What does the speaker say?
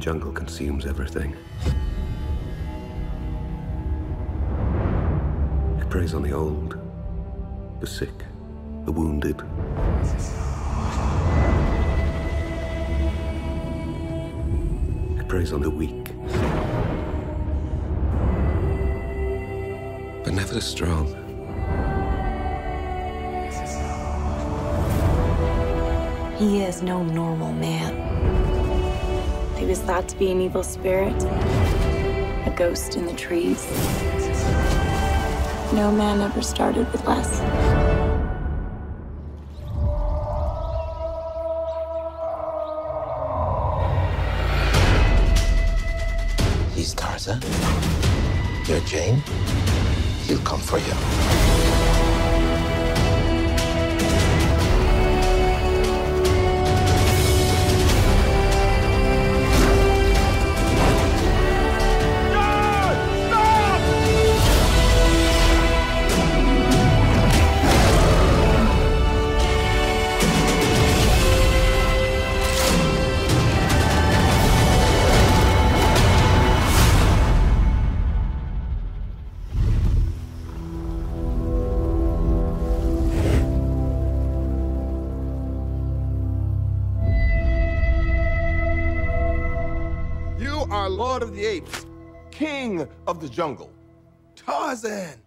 jungle consumes everything. It preys on the old, the sick, the wounded. It preys on the weak, but never the strong. He is no normal man. He was thought to be an evil spirit, a ghost in the trees. No man ever started with less. He's Tarzan. You're Jane. He'll come for you. Our Lord of the Apes, King of the Jungle, Tarzan.